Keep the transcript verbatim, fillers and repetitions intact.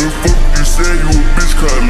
Bitch, you a bitch, cause